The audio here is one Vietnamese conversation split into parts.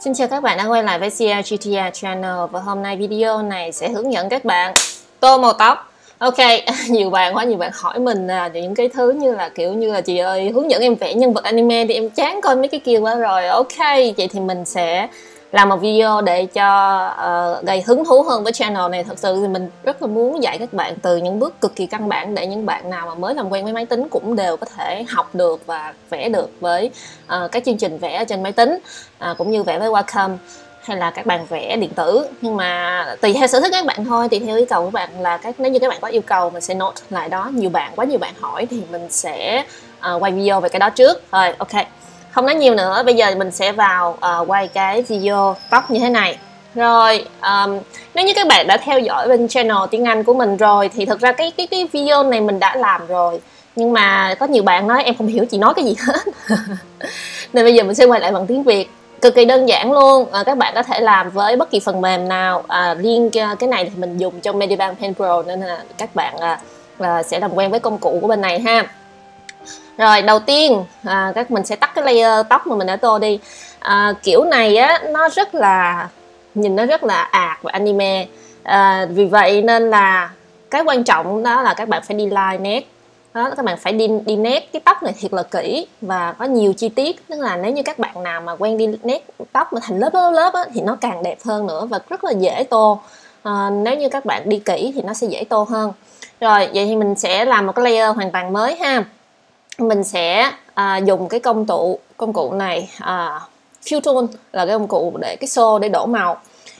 Xin chào các bạn đã quay lại với CLGTR channel. Và hôm nay video này sẽ hướng dẫn các bạn tô màu tóc. Ok, nhiều bạn hỏi mình là những cái thứ như là kiểu như là chị ơi hướng dẫn em vẽ nhân vật anime thì em chán coi mấy cái kia quá rồi. Ok, vậy thì mình sẽ làm một video để cho gây hứng thú hơn với channel này. Thật sự thì mình rất là muốn dạy các bạn từ những bước cực kỳ căn bản để những bạn nào mà mới làm quen với máy tính cũng đều có thể học được và vẽ được với các chương trình vẽ trên máy tính, cũng như vẽ với Wacom hay là các bạn vẽ điện tử. Nhưng mà tùy theo sở thích các bạn thôi, tùy theo yêu cầu của bạn là nếu như các bạn có yêu cầu mình sẽ note lại đó. Quá nhiều bạn hỏi thì mình sẽ quay video về cái đó trước rồi. Ok, không nói nhiều nữa, bây giờ mình sẽ vào quay cái video tóc như thế này. Rồi, nếu như các bạn đã theo dõi bên channel tiếng Anh của mình rồi thì thật ra cái video này mình đã làm rồi. Nhưng mà có nhiều bạn nói em không hiểu chị nói cái gì hết. Nên bây giờ mình sẽ quay lại bằng tiếng Việt. Cực kỳ đơn giản luôn, các bạn có thể làm với bất kỳ phần mềm nào. Riêng cái này thì mình dùng trong MediBang Paint Pro nên là các bạn sẽ làm quen với công cụ của bên này ha. Rồi, đầu tiên mình sẽ tắt cái layer tóc mà mình đã tô đi. Kiểu này á, nó rất là ạt và anime. Vì vậy nên là cái quan trọng đó là các bạn phải đi line nét. Đó, các bạn phải đi nét cái tóc này thiệt là kỹ và có nhiều chi tiết. Tức là nếu như các bạn nào mà quen đi nét tóc mà thành lớp á, thì nó càng đẹp hơn nữa và rất là dễ tô. Nếu như các bạn đi kỹ thì nó sẽ dễ tô hơn. Rồi, vậy thì mình sẽ làm một cái layer hoàn toàn mới ha. Mình sẽ dùng cái công cụ này, Fill Tool là cái công cụ để cái xô để đổ màu.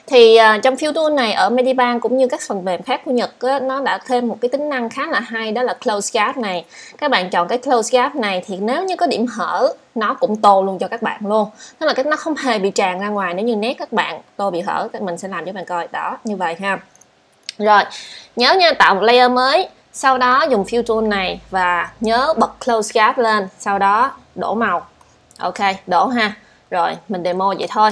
Thì trong Fill Tool này ở MediBang cũng như các phần mềm khác của Nhật á, nó đã thêm một cái tính năng khá là hay, đó là Close Gap này. Các bạn chọn cái Close Gap này thì nếu như có điểm hở nó cũng tô luôn cho các bạn luôn. Tức là nó không hề bị tràn ra ngoài, nếu như nét các bạn tô bị hở mình sẽ làm cho bạn coi. Đó, như vậy ha. Rồi, nhớ nha, tạo một layer mới. Sau đó dùng Fill Tool này và nhớ bật Close Gap lên. Sau đó đổ màu. Ok, đổ ha. Rồi, mình demo vậy thôi,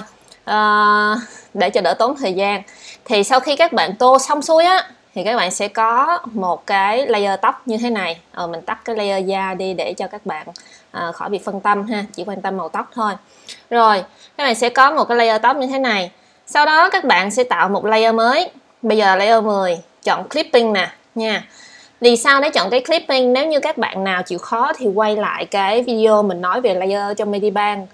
để cho đỡ tốn thời gian. Thì sau khi các bạn tô xong xuôi á, thì các bạn sẽ có một cái layer tóc như thế này. Mình tắt cái layer da đi để cho các bạn khỏi bị phân tâm ha. Chỉ quan tâm màu tóc thôi. Rồi, các bạn sẽ có một cái layer tóc như thế này. Sau đó các bạn sẽ tạo một layer mới. Bây giờ layer 10, chọn Clipping nè nha. Vì sao để chọn cái clipping? Nếu như các bạn nào chịu khó thì quay lại cái video mình nói về layer trong MediBang.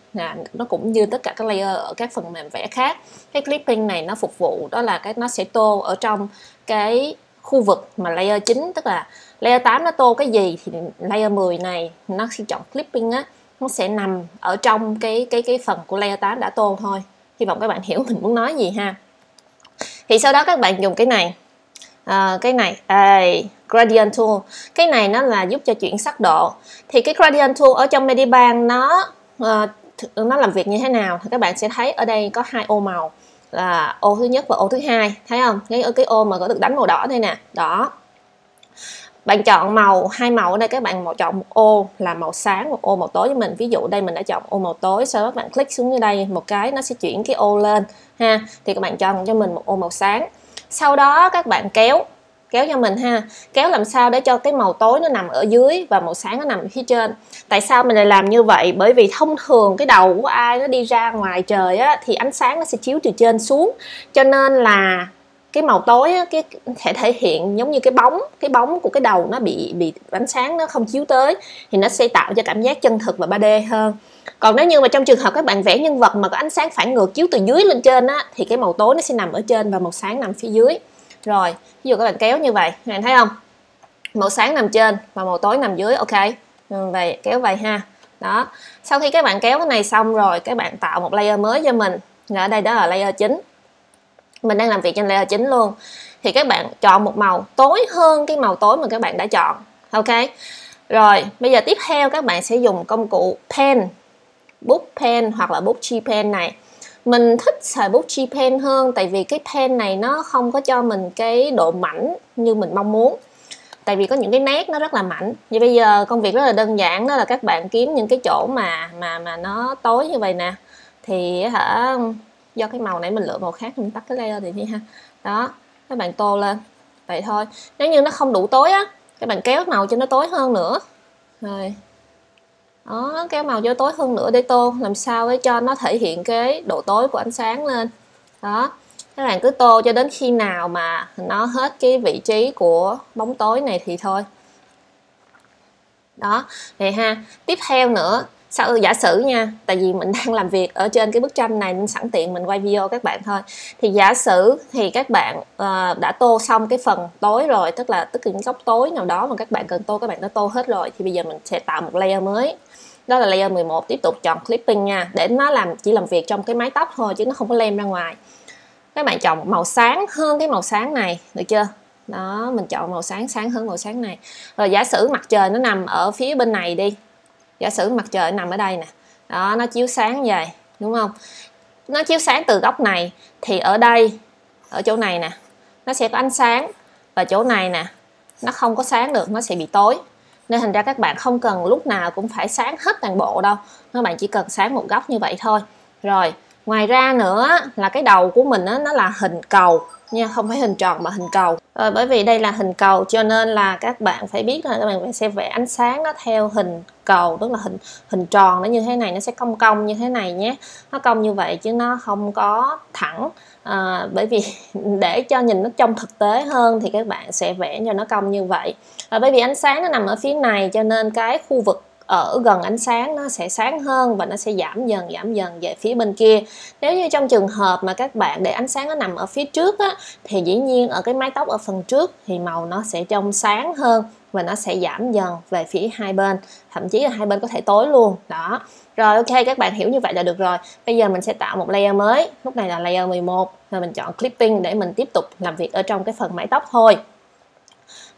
Nó cũng như tất cả các layer ở các phần mềm vẽ khác. Cái clipping này nó phục vụ đó là nó sẽ tô ở trong cái khu vực mà layer chính. Tức là layer 8 nó tô cái gì thì layer 10 này nó khi chọn clipping á, nó sẽ nằm ở trong cái phần của layer 8 đã tô thôi. Hy vọng các bạn hiểu mình muốn nói gì ha. Thì sau đó các bạn dùng cái này. Gradient Tool. Cái này nó là giúp cho chuyển sắc độ. Thì cái Gradient Tool ở trong MediBang nó làm việc như thế nào? Thì các bạn sẽ thấy ở đây có hai ô màu, là ô thứ nhất và ô thứ hai. Thấy không? Cái ô mà có được đánh màu đỏ đây nè. Đó. Bạn chọn màu, hai màu ở đây các bạn chọn một ô là màu sáng, một ô màu tối với mình. Ví dụ đây mình đã chọn ô màu tối, sau đó các bạn click xuống dưới đây một cái nó sẽ chuyển cái ô lên ha. Thì các bạn chọn cho mình một ô màu sáng. Sau đó các bạn kéo cho mình ha, kéo làm sao để cho cái màu tối nó nằm ở dưới và màu sáng nó nằm ở phía trên. Tại sao mình lại làm như vậy? Bởi vì thông thường cái đầu của ai nó đi ra ngoài trời á, thì ánh sáng nó sẽ chiếu từ trên xuống, cho nên là cái màu tối á, cái thể hiện giống như cái bóng của cái đầu nó bị ánh sáng nó không chiếu tới, thì nó sẽ tạo cho cảm giác chân thực và 3D hơn. Còn nếu như mà trong trường hợp các bạn vẽ nhân vật mà có ánh sáng phản ngược chiếu từ dưới lên trên á, thì cái màu tối nó sẽ nằm ở trên và màu sáng nằm phía dưới. Rồi, ví dụ các bạn kéo như vậy, các bạn thấy không? Màu sáng nằm trên và màu tối nằm dưới, ok. Vậy kéo vậy ha. Đó. Sau khi các bạn kéo cái này xong rồi, các bạn tạo một layer mới cho mình. Rồi ở đây đó là layer chính. Mình đang làm việc trên layer chính luôn. Thì các bạn chọn một màu tối hơn cái màu tối mà các bạn đã chọn. Ok. Rồi, bây giờ tiếp theo các bạn sẽ dùng công cụ pen, bút pen hoặc là bút G-Pen này. Mình thích xài bút G-Pen hơn tại vì cái pen này nó không có cho mình cái độ mảnh như mình mong muốn. Tại vì có những cái nét nó rất là mảnh. Vậy bây giờ công việc rất là đơn giản, đó là các bạn kiếm những cái chỗ mà nó tối như vậy nè. Thì do cái màu nãy mình lựa màu khác, mình tắt cái layer này đi ha. Đó, các bạn tô lên. Vậy thôi. Nếu như nó không đủ tối á, các bạn kéo màu cho nó tối hơn nữa. Rồi. Đó, cái màu vô tối hơn nữa để tô làm sao để cho nó thể hiện cái độ tối của ánh sáng lên. Đó, các bạn cứ tô cho đến khi nào mà nó hết cái vị trí của bóng tối này thì thôi. Đó, này ha. Tiếp theo nữa, sau giả sử nha, tại vì mình đang làm việc ở trên cái bức tranh này nên sẵn tiện mình quay video các bạn thôi. Thì giả sử thì các bạn đã tô xong cái phần tối rồi, tức là những góc tối nào đó mà các bạn cần tô, các bạn đã tô hết rồi. Thì bây giờ mình sẽ tạo một layer mới, đó là layer 11, tiếp tục chọn clipping nha, để nó chỉ làm việc trong cái mái tóc thôi chứ nó không có lem ra ngoài. Các bạn chọn màu sáng hơn cái màu sáng này, được chưa? Đó, mình chọn màu sáng hơn màu sáng này. Rồi giả sử mặt trời nó nằm ở phía bên này đi. Giả sử mặt trời nằm ở đây nè. Đó, nó chiếu sáng về, đúng không? Nó chiếu sáng từ góc này. Thì ở đây, ở chỗ này nè, nó sẽ có ánh sáng. Và chỗ này nè, nó không có sáng được, nó sẽ bị tối. Nên thành ra các bạn không cần lúc nào cũng phải sáng hết toàn bộ đâu. Các bạn chỉ cần sáng một góc như vậy thôi. Rồi, ngoài ra nữa là cái đầu của mình đó, nó là hình cầu nha, không phải hình tròn mà hình cầu. Rồi, bởi vì đây là hình cầu cho nên là các bạn phải biết là các bạn sẽ vẽ ánh sáng nó theo hình cầu, tức là hình tròn nó như thế này, nó sẽ cong như thế này nhé, nó cong như vậy chứ nó không có thẳng. Bởi vì để cho nhìn nó trông thực tế hơn thì các bạn sẽ vẽ cho nó cong như vậy. Bởi vì ánh sáng nó nằm ở phía này cho nên cái khu vực ở gần ánh sáng nó sẽ sáng hơn và nó sẽ giảm dần về phía bên kia. Nếu như trong trường hợp mà các bạn để ánh sáng nó nằm ở phía trước á, thì dĩ nhiên ở cái mái tóc ở phần trước thì màu nó sẽ trong sáng hơn và nó sẽ giảm dần về phía hai bên, thậm chí là hai bên có thể tối luôn. Đó. Rồi ok, các bạn hiểu như vậy là được rồi. Bây giờ mình sẽ tạo một layer mới, lúc này là layer 11. Rồi mình chọn clipping để mình tiếp tục làm việc ở trong cái phần mái tóc thôi.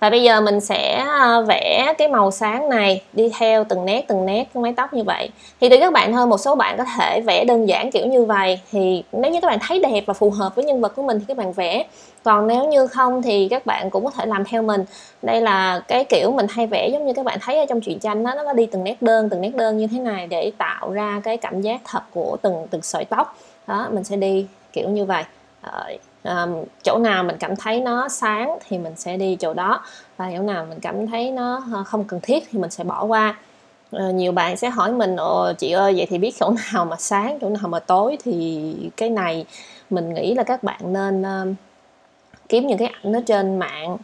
Và bây giờ mình sẽ vẽ cái màu sáng này đi theo từng nét cái mái tóc như vậy. Thì tùy các bạn thôi, một số bạn có thể vẽ đơn giản kiểu như vậy. Thì nếu như các bạn thấy đẹp và phù hợp với nhân vật của mình thì các bạn vẽ. Còn nếu như không thì các bạn cũng có thể làm theo mình. Đây là cái kiểu mình hay vẽ, giống như các bạn thấy ở trong truyện tranh đó, nó có đi từng nét đơn như thế này để tạo ra cái cảm giác thật của từng sợi tóc. Đó, mình sẽ đi kiểu như vậy. Rồi. Chỗ nào mình cảm thấy nó sáng thì mình sẽ đi chỗ đó, và chỗ nào mình cảm thấy nó không cần thiết thì mình sẽ bỏ qua. Nhiều bạn sẽ hỏi mình: "Ồ, chị ơi, vậy thì biết chỗ nào mà sáng, chỗ nào mà tối?" Thì cái này mình nghĩ là các bạn nên kiếm những cái ảnh ở trên mạng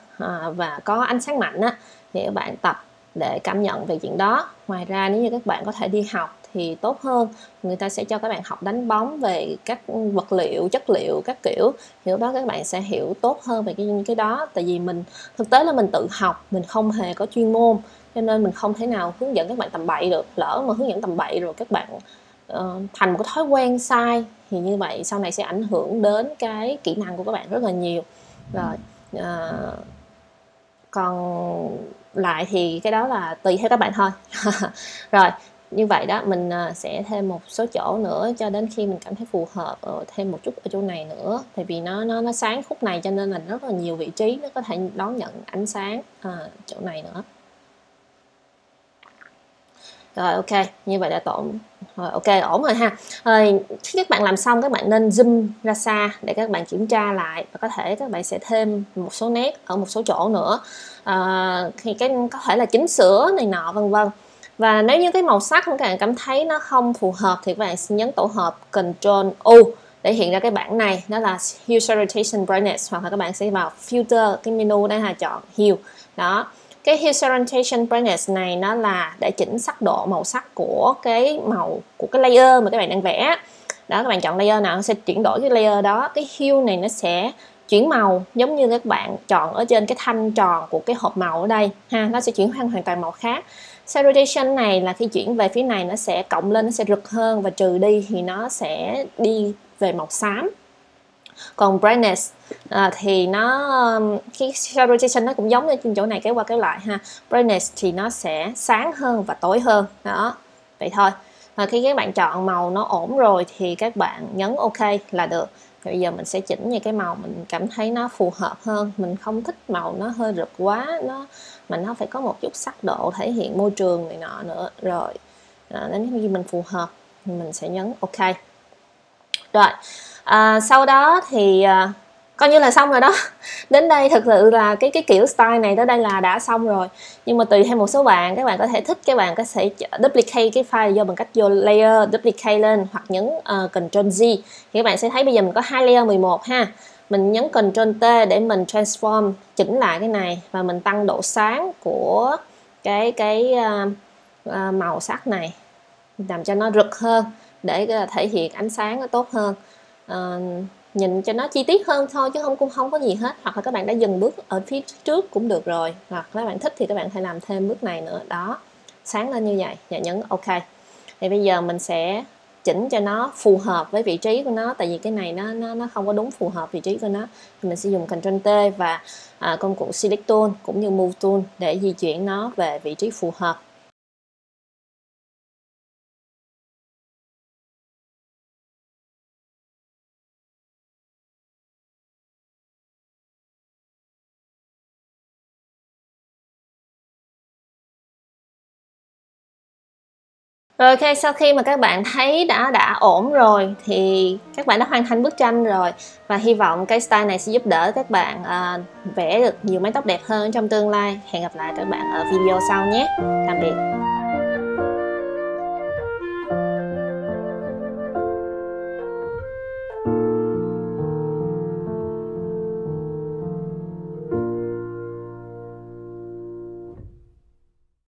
và có ánh sáng mạnh á, thì các bạn tập để cảm nhận về chuyện đó. Ngoài ra nếu như các bạn có thể đi học thì tốt hơn, người ta sẽ cho các bạn học đánh bóng về các vật liệu, chất liệu các kiểu, thì lúc đó các bạn sẽ hiểu tốt hơn về cái đó. Tại vì mình thực tế là mình tự học, mình không hề có chuyên môn cho nên mình không thể nào hướng dẫn các bạn tầm bậy được. Lỡ mà hướng dẫn tầm bậy rồi các bạn thành một cái thói quen sai thì như vậy sau này sẽ ảnh hưởng đến cái kỹ năng của các bạn rất là nhiều. Rồi còn lại thì cái đó là tùy theo các bạn thôi. Rồi như vậy đó, mình sẽ thêm một số chỗ nữa cho đến khi mình cảm thấy phù hợp. Thêm một chút ở chỗ này nữa, tại vì nó sáng khúc này cho nên là rất là nhiều vị trí nó có thể đón nhận ánh sáng chỗ này nữa. Rồi ok, như vậy đã ổn. Rồi ok, ổn rồi ha. Rồi, khi các bạn làm xong các bạn nên zoom ra xa để các bạn kiểm tra lại, và có thể các bạn sẽ thêm một số nét ở một số chỗ nữa, thì có thể là chỉnh sửa này nọ vân vân. Và nếu như cái màu sắc các bạn cảm thấy nó không phù hợp thì các bạn nhấn tổ hợp Ctrl U để hiện ra cái bảng này, đó là Hue Saturation Brightness, hoặc là các bạn sẽ vào Filter, cái menu đây là chọn Hue. Đó, cái Hue Saturation Brightness này nó là để chỉnh sắc độ màu sắc của cái màu của cái layer mà các bạn đang vẽ. Đó, các bạn chọn layer nào nó sẽ chuyển đổi cái layer đó. Cái Hue này nó sẽ chuyển màu giống như các bạn chọn ở trên cái thanh tròn của cái hộp màu ở đây ha, nó sẽ chuyển hoàn toàn màu khác. Saturation này là khi chuyển về phía này nó sẽ cộng lên, nó sẽ rực hơn, và trừ đi thì nó sẽ đi về màu xám. Còn brightness thì nó cái saturation nó cũng giống như trên chỗ này, kéo qua kéo lại ha. Brightness thì nó sẽ sáng hơn và tối hơn. Đó, vậy thôi. Và khi các bạn chọn màu nó ổn rồi thì các bạn nhấn OK là được. Bây giờ mình sẽ chỉnh như cái màu mình cảm thấy nó phù hợp hơn. Mình không thích màu nó hơi rực quá, mà nó phải có một chút sắc độ thể hiện môi trường này nọ nữa. Rồi đến khi mình phù hợp mình sẽ nhấn OK. Rồi sau đó thì coi như là xong rồi đó. Đến đây thực sự là cái kiểu style này tới đây là đã xong rồi. Nhưng mà tùy theo một số bạn, các bạn có thể thích, các bạn có thể duplicate cái file do bằng cách vô layer duplicate lên hoặc nhấn Ctrl Z. Thì các bạn sẽ thấy bây giờ mình có hai layer 11 ha. Mình nhấn Ctrl T để mình transform, chỉnh lại cái này và mình tăng độ sáng của cái màu sắc này, làm cho nó rực hơn để thể hiện ánh sáng nó tốt hơn. Nhìn cho nó chi tiết hơn thôi chứ không có gì hết, hoặc là các bạn đã dừng bước ở phía trước cũng được rồi, hoặc các bạn thích thì các bạn phải làm thêm bước này nữa đó, sáng lên như vậy và nhấn OK. Thì bây giờ mình sẽ chỉnh cho nó phù hợp với vị trí của nó, tại vì cái này nó không có đúng phù hợp vị trí của nó. Thì mình sẽ dùng Ctrl T và công cụ Select Tool cũng như Move Tool để di chuyển nó về vị trí phù hợp. Rồi ok, sau khi mà các bạn thấy đã ổn rồi thì các bạn đã hoàn thành bức tranh rồi, và hy vọng cái style này sẽ giúp đỡ các bạn vẽ được nhiều mái tóc đẹp hơn trong tương lai. Hẹn gặp lại các bạn ở video sau nhé. Tạm biệt.